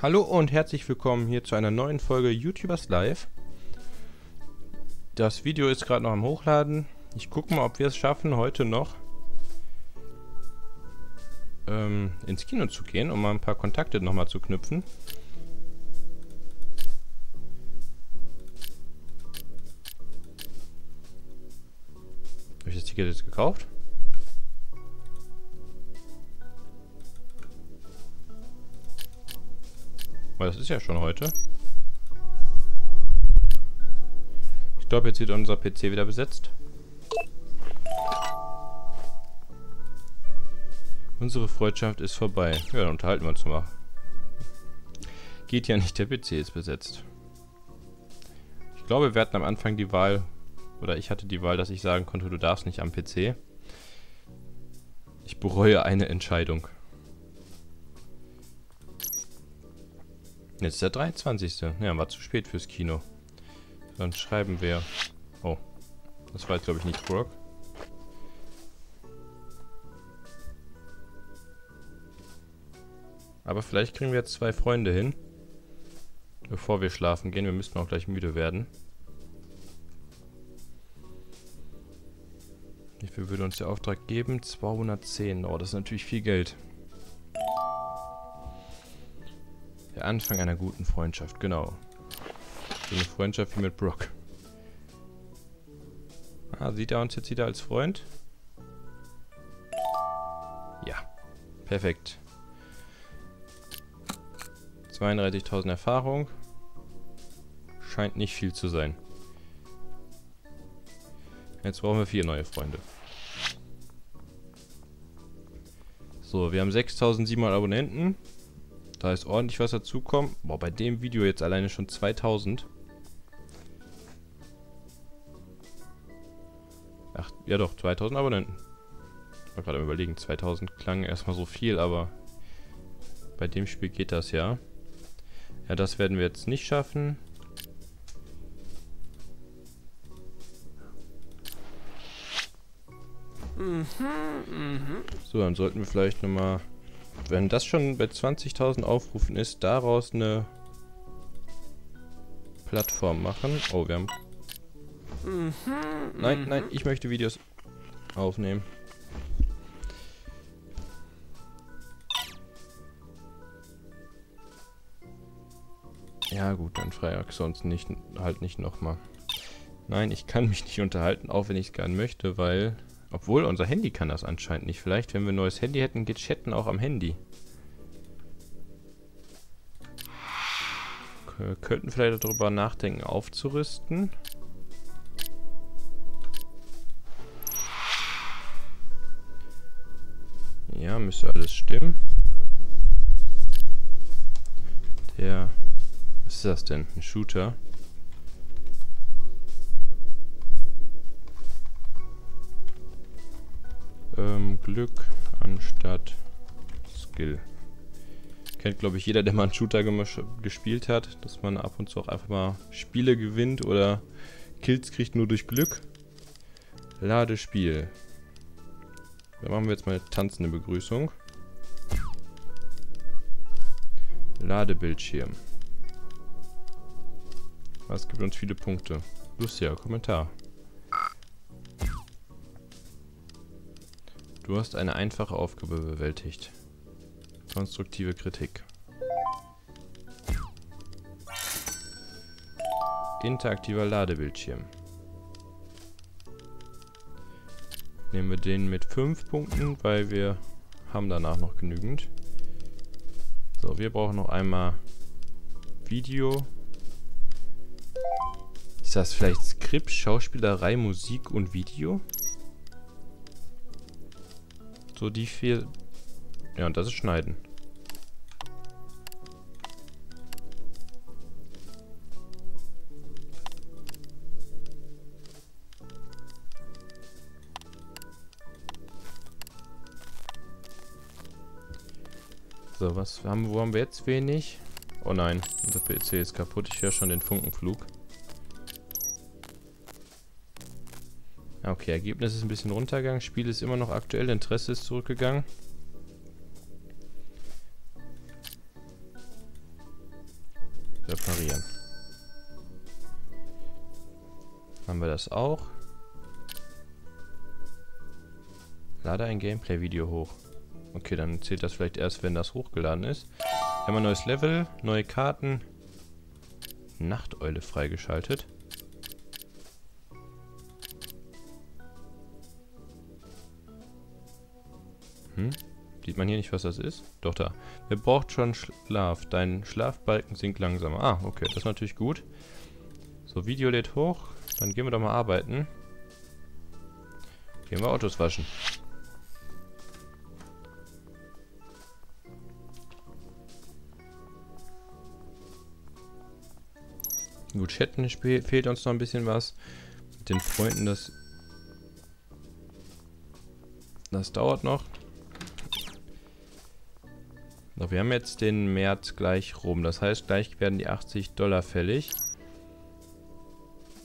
Hallo und herzlich willkommen hier zu einer neuen Folge Youtubers Live. Das Video ist gerade noch am Hochladen. Ich gucke mal, ob wir es schaffen, heute noch ins Kino zu gehen, um mal ein paar Kontakte nochmal zu knüpfen. Habe ich das Ticket jetzt gekauft? Weil das ist ja schon heute. Ich glaube, jetzt wird unser PC wieder besetzt. Unsere Freundschaft ist vorbei. Ja, dann unterhalten wir uns mal. Geht ja nicht, der PC ist besetzt. Ich glaube, wir hatten am Anfang die Wahl, oder ich hatte die Wahl, dass ich sagen konnte, du darfst nicht am PC. Ich bereue eine Entscheidung. Jetzt der 23. Ja, war zu spät fürs Kino. Dann schreiben wir... Oh, das war jetzt, glaube ich, nicht Brock. Aber vielleicht kriegen wir jetzt zwei Freunde hin. Bevor wir schlafen gehen, wir müssten auch gleich müde werden. Wie viel würde uns der Auftrag geben? 210. Oh, das ist natürlich viel Geld. Der Anfang einer guten Freundschaft, genau. So eine Freundschaft wie mit Brock. Ah, sieht er uns jetzt wieder als Freund? Ja, perfekt. 32.000 Erfahrung. Scheint nicht viel zu sein. Jetzt brauchen wir 4 neue Freunde. So, wir haben 6.700 Abonnenten. Da ist ordentlich was dazukommen. Boah, bei dem Video jetzt alleine schon 2000. Ach, ja doch, 2000 Abonnenten. Ich war gerade am Überlegen, 2000 klang erstmal so viel, aber bei dem Spiel geht das ja. Ja, das werden wir jetzt nicht schaffen. So, dann sollten wir vielleicht nochmal... Wenn das schon bei 20.000 Aufrufen ist, daraus eine Plattform machen. Oh, wir haben... Nein, nein, ich möchte Videos aufnehmen. Ja gut, dann Freitag, sonst nicht, halt nicht nochmal. Nein, ich kann mich nicht unterhalten, auch wenn ich es gerne möchte, weil... Obwohl, unser Handy kann das anscheinend nicht. Vielleicht, wenn wir ein neues Handy hätten, geht Chatten auch am Handy. Wir könnten vielleicht darüber nachdenken, aufzurüsten. Ja, müsste alles stimmen. Der... Was ist das denn? Ein Shooter? Glück anstatt Skill. Kennt, glaube ich, jeder, der mal einen Shooter gespielt hat, dass man ab und zu auch einfach mal Spiele gewinnt oder Kills kriegt nur durch Glück. Ladespiel. Da machen wir jetzt mal eine tanzende Begrüßung. Ladebildschirm. Das gibt uns viele Punkte. Lustiger Kommentar. Du hast eine einfache Aufgabe bewältigt. Konstruktive Kritik. Interaktiver Ladebildschirm. Nehmen wir den mit 5 Punkten, weil wir haben danach noch genügend. So, wir brauchen noch einmal Video. Ist das vielleicht Skript, Schauspielerei, Musik und Video? So, die 4... Ja, und das ist Schneiden. So, was haben, wo haben wir jetzt wenig? Oh nein, unser PC ist kaputt. Ich höre schon den Funkenflug. Okay, Ergebnis ist ein bisschen runtergegangen. Spiel ist immer noch aktuell. Interesse ist zurückgegangen. reparieren. Haben wir das auch? Lade ein Gameplay-Video hoch. Okay, dann zählt das vielleicht erst, wenn das hochgeladen ist. Einmal neues Level, neue Karten. Nachteule freigeschaltet. Hm? Sieht man hier nicht, was das ist? Doch, da. Wer braucht schon Schlaf? Dein Schlafbalken sinkt langsamer. Ah, okay, das ist natürlich gut. So, Video lädt hoch. Dann gehen wir doch mal arbeiten. Gehen wir Autos waschen. Gut, Chatten fehlt uns noch ein bisschen was. Mit den Freunden, das dauert noch. So, wir haben jetzt den März gleich rum. Das heißt, gleich werden die $80 fällig.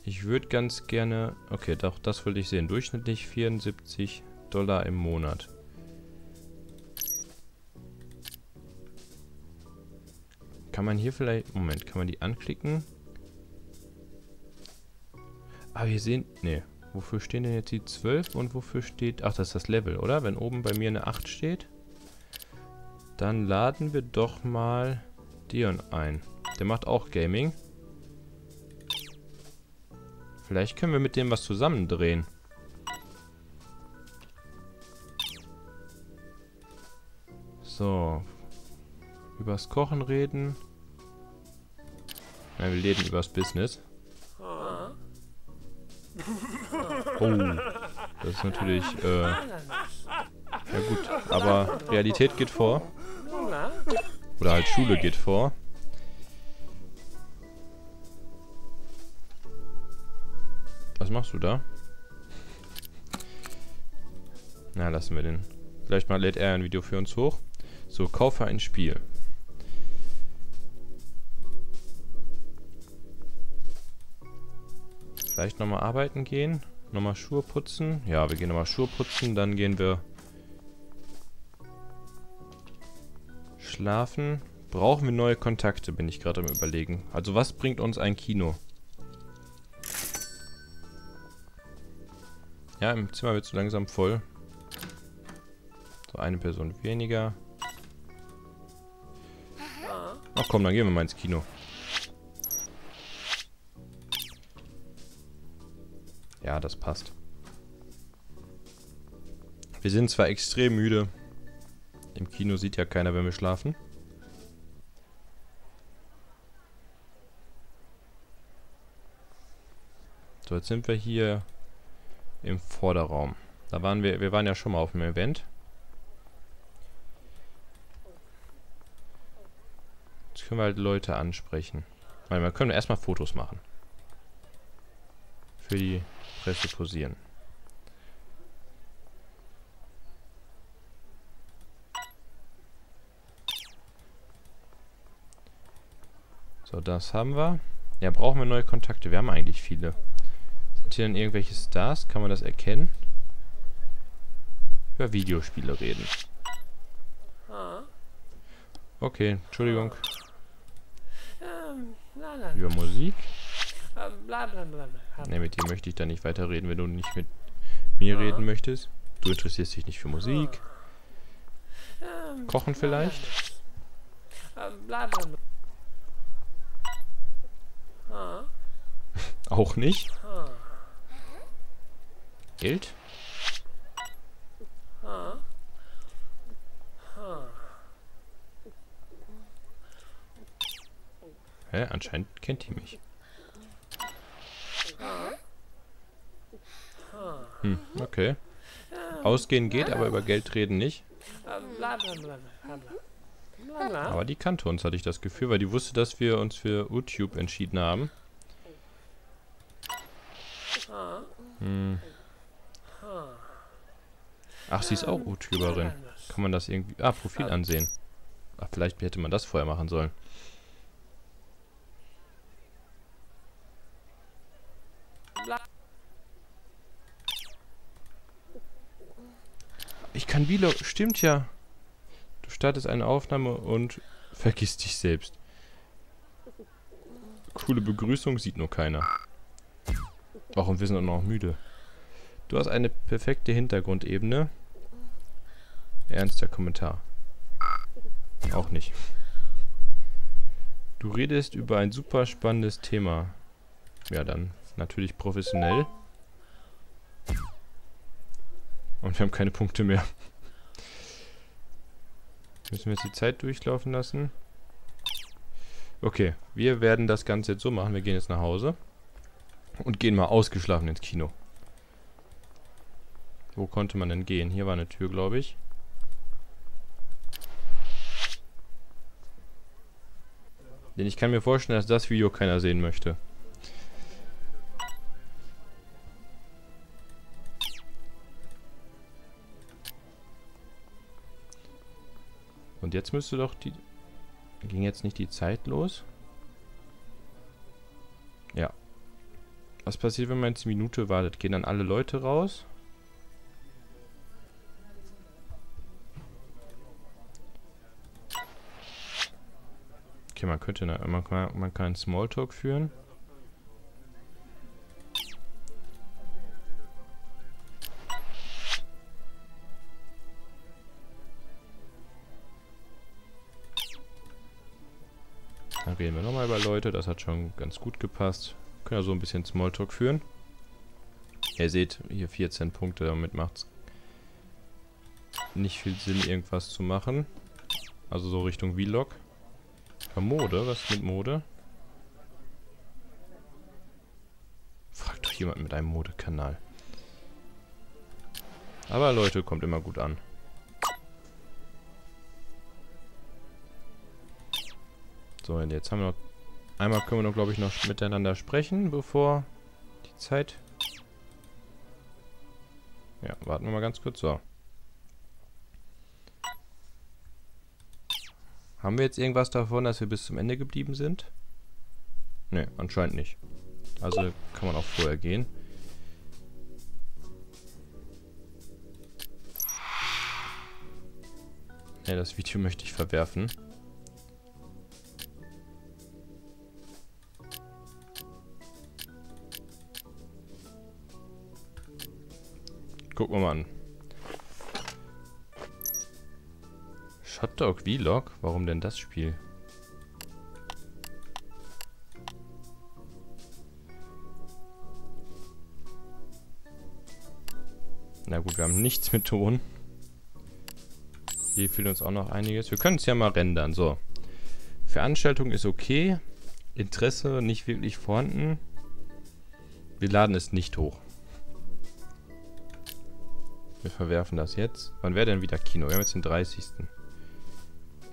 Ich würde ganz gerne... Okay, doch, das wollte ich sehen. Durchschnittlich $74 im Monat. Kann man hier vielleicht... Moment, kann man die anklicken? Ah, wir sehen... Nee. Wofür stehen denn jetzt die 12 und wofür steht... Ach, das ist das Level, oder? Wenn oben bei mir eine 8 steht... Dann laden wir doch mal Dion ein. Der macht auch Gaming. Vielleicht können wir mit dem was zusammendrehen. So. Übers Kochen reden. Nein, wir reden übers Business. Oh. Das ist natürlich... Ja gut, aber Realität geht vor. Oder halt Schule geht vor. Was machst du da? Na, lassen wir den. Vielleicht mal lädt er ein Video für uns hoch. So, kaufe ein Spiel. Vielleicht nochmal arbeiten gehen. Nochmal Schuhe putzen. Ja, wir gehen nochmal Schuhe putzen. Dann gehen wir... Schlafen. Brauchen wir neue Kontakte, bin ich gerade am Überlegen. Also was bringt uns ein Kino? Ja, im Zimmer wird es langsam voll. So, eine Person weniger. Ach komm, dann gehen wir mal ins Kino. Ja, das passt. Wir sind zwar extrem müde. Im Kino sieht ja keiner, wenn wir schlafen. So, jetzt sind wir hier im Vorderraum. Da waren wir waren ja schon mal auf dem Event. Jetzt können wir halt Leute ansprechen. Weil wir können erstmal Fotos machen. Für die Presse posieren. So, das haben wir. Ja, brauchen wir neue Kontakte. Wir haben eigentlich viele. Sind hier denn irgendwelche Stars? Kann man das erkennen? Über Videospiele reden. Okay, Entschuldigung. Über Musik. Ne, mit dir möchte ich da nicht weiterreden, wenn du nicht mit mir reden möchtest. Du interessierst dich nicht für Musik. Kochen vielleicht. Auch nicht. Geld. Hä? Anscheinend kennt die mich. Hm, okay. Ausgehen geht, aber über Geld reden nicht. Aber die kannte uns, hatte ich das Gefühl, weil die wusste, dass wir uns für YouTube entschieden haben. Hm. Ach, sie ist auch YouTuberin. Kann man das irgendwie... Ah, Profil ansehen. Ach, vielleicht hätte man das vorher machen sollen. Ich kann Vlog... Stimmt ja. Du startest eine Aufnahme und vergisst dich selbst. Coole Begrüßung, sieht nur keiner. Warum, wir sind auch noch müde. Du hast eine perfekte Hintergrundebene. Ernster Kommentar. Auch nicht. Du redest über ein super spannendes Thema. Ja, dann natürlich professionell. Und wir haben keine Punkte mehr. Müssen wir jetzt die Zeit durchlaufen lassen. Okay, wir werden das Ganze jetzt so machen. Wir gehen jetzt nach Hause. Und gehen mal ausgeschlafen ins Kino. Wo konnte man denn gehen? Hier war eine Tür, glaube ich. Denn ich kann mir vorstellen, dass das Video keiner sehen möchte. Und jetzt müsste doch die... Ging jetzt nicht die Zeit los? Ja. Was passiert, wenn man jetzt eine Minute wartet? Gehen dann alle Leute raus? Okay, man könnte... Man kann einen Smalltalk führen. Dann reden wir nochmal über Leute. Das hat schon ganz gut gepasst. Können ja so ein bisschen Smalltalk führen. Ihr seht, hier 14 Punkte. Damit macht es nicht viel Sinn, irgendwas zu machen. Also so Richtung Vlog. Mode? Was mit Mode? Fragt doch jemand mit einem Modekanal. Aber Leute, kommt immer gut an. So, und jetzt haben wir noch... Einmal können wir noch, glaube ich, noch miteinander sprechen, bevor die Zeit... Ja, warten wir mal ganz kurz. So. Haben wir jetzt irgendwas davon, dass wir bis zum Ende geblieben sind? Ne, anscheinend nicht. Also kann man auch vorher gehen. Ne, das Video möchte ich verwerfen. Gucken wir mal an. Hotdog Vlog? Warum denn das Spiel? Na gut, wir haben nichts mit Ton. Hier fehlt uns auch noch einiges. Wir können es ja mal rendern. So. Veranstaltung ist okay. Interesse nicht wirklich vorhanden. Wir laden es nicht hoch. Wir verwerfen das jetzt. Wann wäre denn wieder Kino? Wir haben jetzt den 30.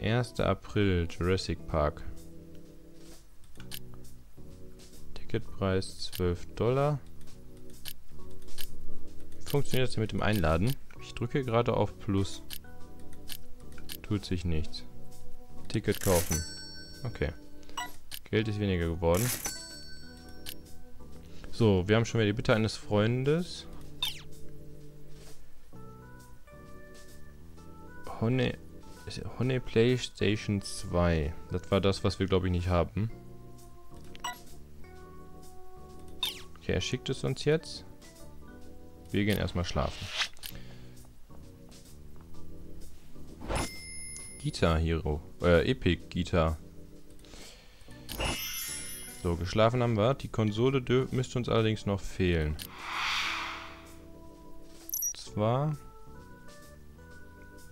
1. April, Jurassic Park. Ticketpreis $12. Wie funktioniert das denn mit dem Einladen? Ich drücke gerade auf Plus. Tut sich nichts. Ticket kaufen. Okay. Geld ist weniger geworden. So, wir haben schon wieder die Bitte eines Freundes. Honey PlayStation 2. Das war das, was wir, glaube ich, nicht haben. Okay, er schickt es uns jetzt. Wir gehen erstmal schlafen. Guitar Hero. Epic Guitar. So, geschlafen haben wir. Die Konsole müsste uns allerdings noch fehlen. Und zwar...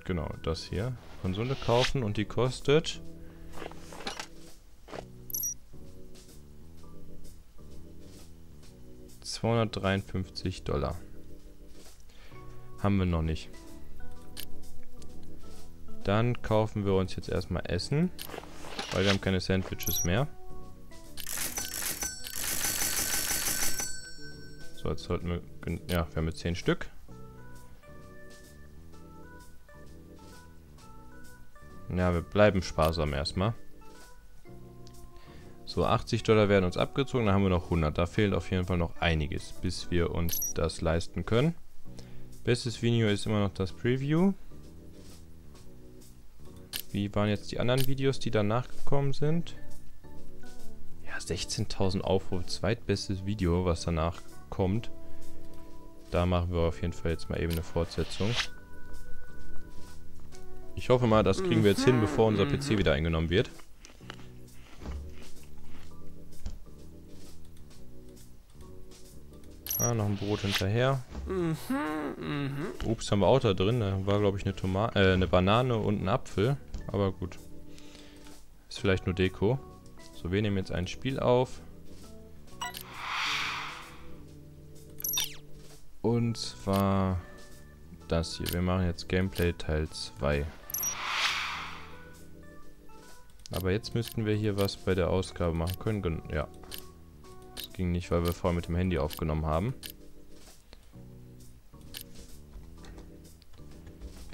Genau, das hier. Konsole kaufen und die kostet... $253. Haben wir noch nicht. Dann kaufen wir uns jetzt erstmal Essen. Weil wir haben keine Sandwiches mehr. So, jetzt sollten wir... Ja, wir haben jetzt 10 Stück. Ja, wir bleiben sparsam erstmal. So, $80 werden uns abgezogen, dann haben wir noch 100. Da fehlt auf jeden Fall noch einiges, bis wir uns das leisten können. Bestes Video ist immer noch das Preview. Wie waren jetzt die anderen Videos, die danach gekommen sind? Ja, 16.000 Aufrufe, zweitbestes Video, was danach kommt. Da machen wir auf jeden Fall jetzt mal eben eine Fortsetzung. Ich hoffe mal, das kriegen wir jetzt hin, bevor unser PC wieder eingenommen wird. Ah, noch ein Brot hinterher. Obst haben wir auch da drin. Da war, glaube ich, eine Banane und ein Apfel. Aber gut. Ist vielleicht nur Deko. So, wir nehmen jetzt ein Spiel auf. Und zwar das hier. Wir machen jetzt Gameplay Teil 2. Aber jetzt müssten wir hier was bei der Ausgabe machen können. Ja. Das ging nicht, weil wir vorher mit dem Handy aufgenommen haben.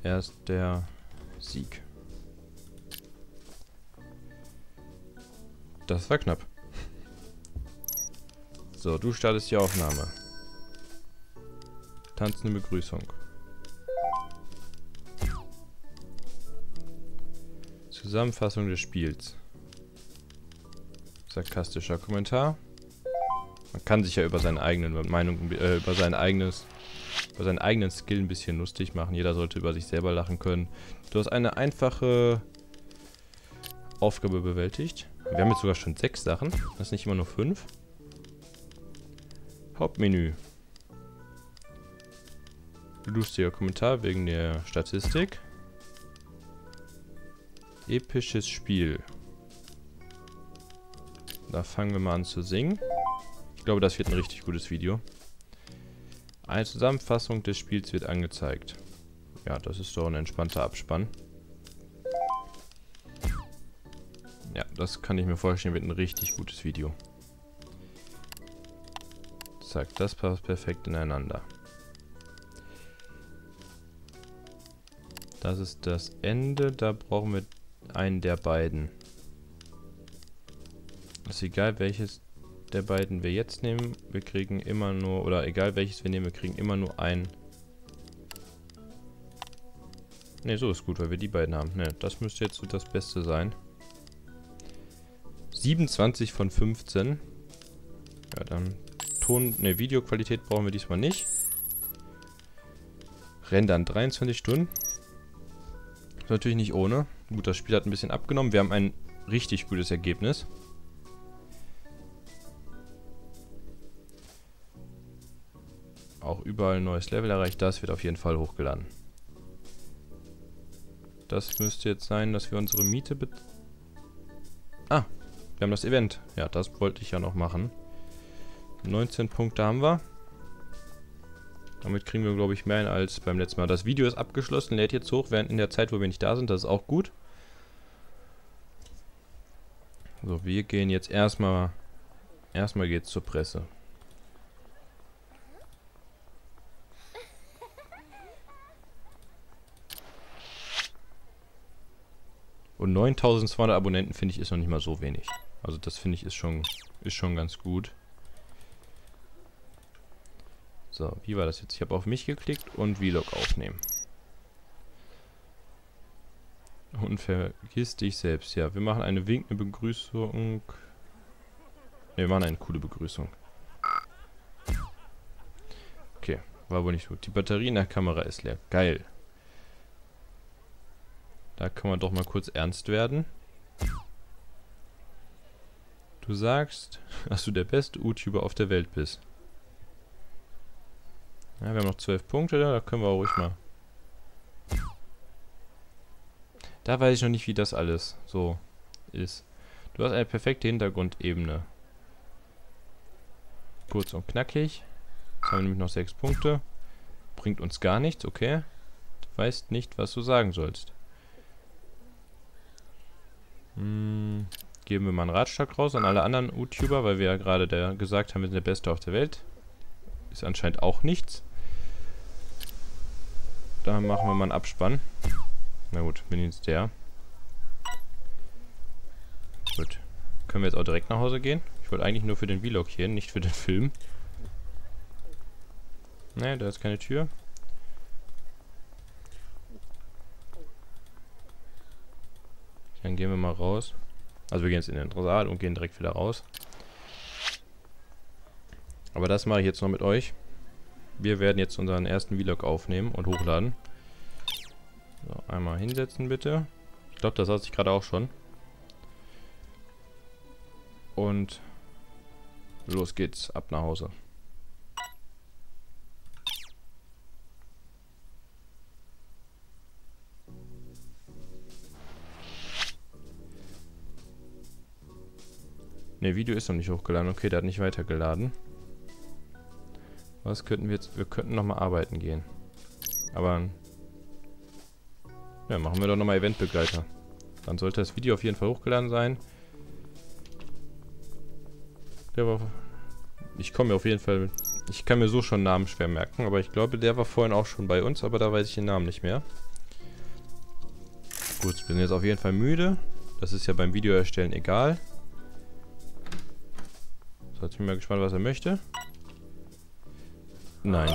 Erst der Sieg. Das war knapp. So, du startest die Aufnahme. Tanzende Begrüßung. Zusammenfassung des Spiels. Sarkastischer Kommentar. Man kann sich ja über seine eigenen Meinungen, über seinen eigenen Skill ein bisschen lustig machen. Jeder sollte über sich selber lachen können. Du hast eine einfache Aufgabe bewältigt. Wir haben jetzt sogar schon 6 Sachen. Das ist nicht immer nur 5. Hauptmenü. Lustiger Kommentar wegen der Statistik. Episches Spiel. Da fangen wir mal an zu singen. Ich glaube, das wird ein richtig gutes Video. Eine Zusammenfassung des Spiels wird angezeigt. Ja, das ist doch ein entspannter Abspann. Ja, das kann ich mir vorstellen, wird ein richtig gutes Video. Zack, das passt perfekt ineinander. Das ist das Ende, da brauchen wir einen der beiden. Ist egal, welches der beiden wir jetzt nehmen, wir kriegen immer nur, oder egal welches wir nehmen, wir kriegen immer nur einen. Ne, so ist gut, weil wir die beiden haben. Ne, das müsste jetzt so das Beste sein. 27 von 15. Ja, dann Videoqualität brauchen wir diesmal nicht. Rendern 23 Stunden. Ist natürlich nicht ohne. Gut, das Spiel hat ein bisschen abgenommen. Wir haben ein richtig gutes Ergebnis. Auch überall ein neues Level erreicht. Das wird auf jeden Fall hochgeladen. Das müsste jetzt sein, dass wir unsere Miete wir haben das Event. Ja, das wollte ich ja noch machen. 19 Punkte haben wir. Damit kriegen wir, glaube ich, mehr als beim letzten Mal. Das Video ist abgeschlossen, lädt jetzt hoch, während in der Zeit, wo wir nicht da sind. Das ist auch gut. So, wir gehen jetzt erstmal... Erstmal geht's zur Presse. Und 9200 Abonnenten, finde ich, ist noch nicht mal so wenig. Also das, finde ich, ist schon ganz gut. So, wie war das jetzt? Ich habe auf mich geklickt und Vlog aufnehmen. Und vergiss dich selbst. Ja, wir machen eine winkende Begrüßung. Ne, wir machen eine coole Begrüßung. Okay, war wohl nicht gut. Die Batterie in der Kamera ist leer. Geil. Da kann man doch mal kurz ernst werden. Du sagst, dass du der beste YouTuber auf der Welt bist. Ja, wir haben noch 12 Punkte, da können wir auch ruhig mal. Da weiß ich noch nicht, wie das alles so ist. Du hast eine perfekte Hintergrundebene. Kurz und knackig. Jetzt haben wir nämlich noch 6 Punkte. Bringt uns gar nichts, okay. Du weißt nicht, was du sagen sollst. Geben wir mal einen Ratschlag raus an alle anderen YouTuber, weil wir ja gerade gesagt haben, wir sind der Beste auf der Welt. Ist anscheinend auch nichts. Da machen wir mal einen Abspann. Na gut, wenigstens der. Gut. Können wir jetzt auch direkt nach Hause gehen? Ich wollte eigentlich nur für den Vlog hier, nicht für den Film. Ne, da ist keine Tür. Dann gehen wir mal raus. Also wir gehen jetzt in den Saal und gehen direkt wieder raus. Aber das mache ich jetzt noch mit euch. Wir werden jetzt unseren ersten Vlog aufnehmen und hochladen. So, einmal hinsetzen bitte. Ich glaube, das hatte ich gerade auch schon. Und los geht's, ab nach Hause. Ne, Video ist noch nicht hochgeladen. Okay, der hat nicht weitergeladen. Was könnten wir jetzt? Wir könnten nochmal arbeiten gehen. Aber ja, machen wir doch nochmal Eventbegleiter. Dann sollte das Video auf jeden Fall hochgeladen sein. Der war, ich komme mir auf jeden Fall... Ich kann mir so schon Namen schwer merken, aber ich glaube, der war vorhin auch schon bei uns, aber da weiß ich den Namen nicht mehr. Gut, ich bin jetzt auf jeden Fall müde. Das ist ja beim Video erstellen egal. So, jetzt bin ich mal gespannt, was er möchte. Nein.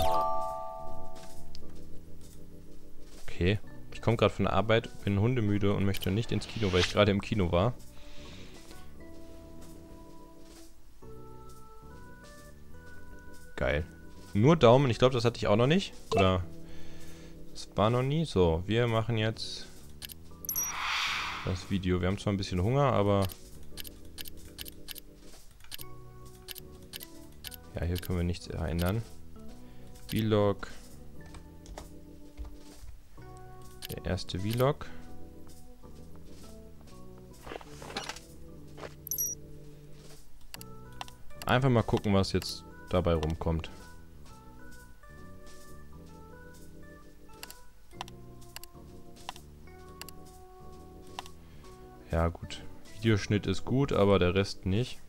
Okay. Ich komme gerade von der Arbeit, bin hundemüde und möchte nicht ins Kino, weil ich gerade im Kino war. Geil. Nur Daumen, ich glaube, das hatte ich auch noch nicht. Oder? Das war noch nie. So, wir machen jetzt das Video. Wir haben zwar ein bisschen Hunger, aber... Ja, hier können wir nichts ändern. Vlog. Der erste Vlog. Einfach mal gucken, was jetzt dabei rumkommt. Ja, gut. Videoschnitt ist gut, aber der Rest nicht.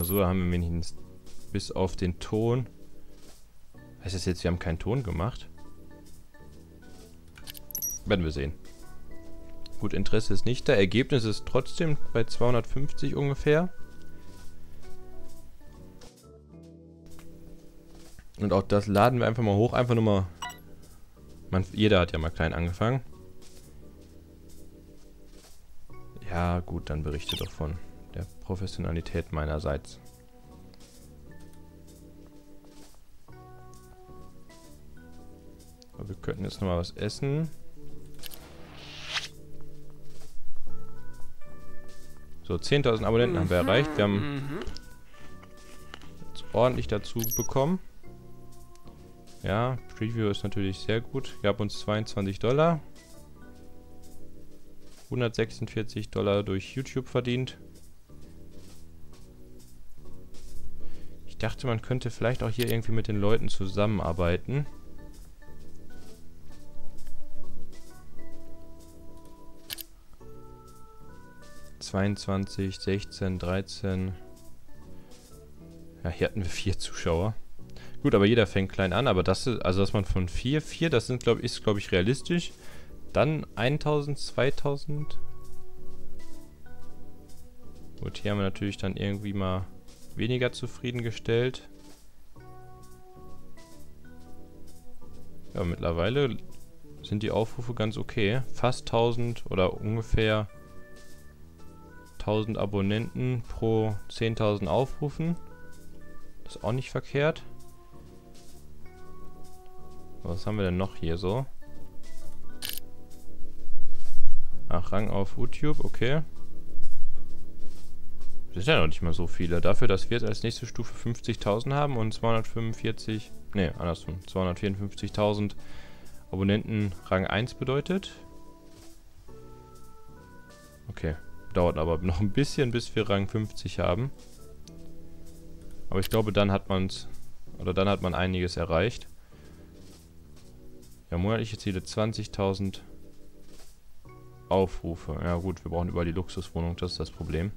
So, da haben wir wenigstens bis auf den Ton. Heißt das jetzt, wir haben keinen Ton gemacht? Werden wir sehen. Gut, Interesse ist nicht da. Ergebnis ist trotzdem bei 250 ungefähr. Und auch das laden wir einfach mal hoch. Einfach nur mal... jeder hat ja mal klein angefangen. Ja, gut, dann berichte davon. Der Professionalität meinerseits. Aber wir könnten jetzt nochmal was essen. So, 10.000 Abonnenten haben wir erreicht. Wir haben jetzt ordentlich dazu bekommen. Ja, Preview ist natürlich sehr gut. Gab uns $22. $146 durch YouTube verdient. Ich dachte, man könnte vielleicht auch hier irgendwie mit den Leuten zusammenarbeiten. $22, $16, $13. Ja, hier hatten wir 4 Zuschauer. Gut, aber jeder fängt klein an. Aber das ist, also dass man von 4, das sind, glaube ich, realistisch. Dann 1.000, 2.000. Gut, hier haben wir natürlich dann irgendwie mal... weniger zufriedengestellt. Ja, mittlerweile sind die Aufrufe ganz okay. Fast 1000 oder ungefähr 1000 Abonnenten pro 10.000 Aufrufen. Das ist auch nicht verkehrt. Was haben wir denn noch hier so? Ach, Rang auf YouTube, okay. Das sind ja noch nicht mal so viele. Dafür, dass wir jetzt als nächste Stufe 50.000 haben und 254.000 Abonnenten Rang 1 bedeutet. Okay. Dauert aber noch ein bisschen, bis wir Rang 50 haben. Aber ich glaube, dann hat man's, oder dann hat man einiges erreicht. Ja, monatliche Ziele 20.000 Aufrufe. Ja gut, wir brauchen überall die Luxuswohnung, das ist das Problem.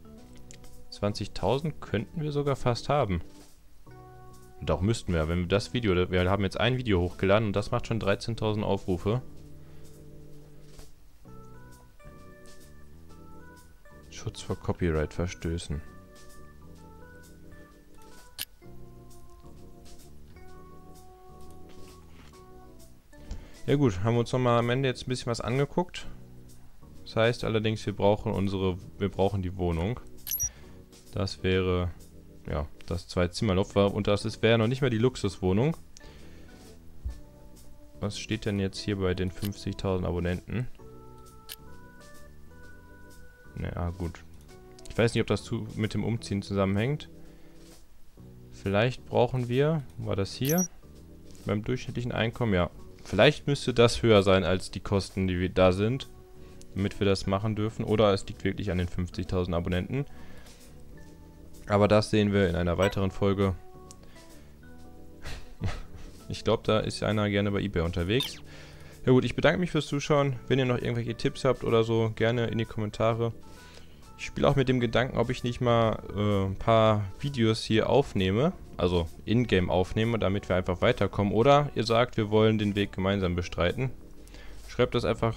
20.000 könnten wir sogar fast haben. Und auch müssten wir, wenn wir das Video... Wir haben jetzt ein Video hochgeladen und das macht schon 13.000 Aufrufe. Schutz vor Copyright-Verstößen. Ja gut, haben wir uns nochmal am Ende jetzt ein bisschen was angeguckt. Das heißt allerdings, wir brauchen die Wohnung. Das wäre, ja, das 2-Zimmer-Loft war. Und das wäre noch nicht mal die Luxuswohnung. Was steht denn jetzt hier bei den 50.000 Abonnenten? Naja, gut. Ich weiß nicht, ob das mit dem Umziehen zusammenhängt. Vielleicht brauchen wir... War das hier? Beim durchschnittlichen Einkommen, ja. Vielleicht müsste das höher sein als die Kosten, die wir da sind, damit wir das machen dürfen. Oder es liegt wirklich an den 50.000 Abonnenten. Aber das sehen wir in einer weiteren Folge. Ich glaube, da ist einer gerne bei eBay unterwegs. Ja gut, ich bedanke mich fürs Zuschauen. Wenn ihr noch irgendwelche Tipps habt oder so, gerne in die Kommentare. Ich spiele auch mit dem Gedanken, ob ich nicht mal ein paar Videos hier aufnehme, also in-game aufnehme, damit wir einfach weiterkommen. Oder ihr sagt, wir wollen den Weg gemeinsam bestreiten. Schreibt das einfach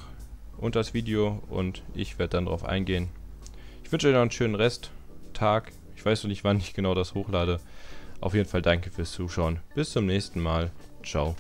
unter das Video und ich werde dann drauf eingehen. Ich wünsche euch noch einen schönen Resttag. Ich weiß noch nicht, wann ich genau das hochlade. Auf jeden Fall danke fürs Zuschauen. Bis zum nächsten Mal. Ciao.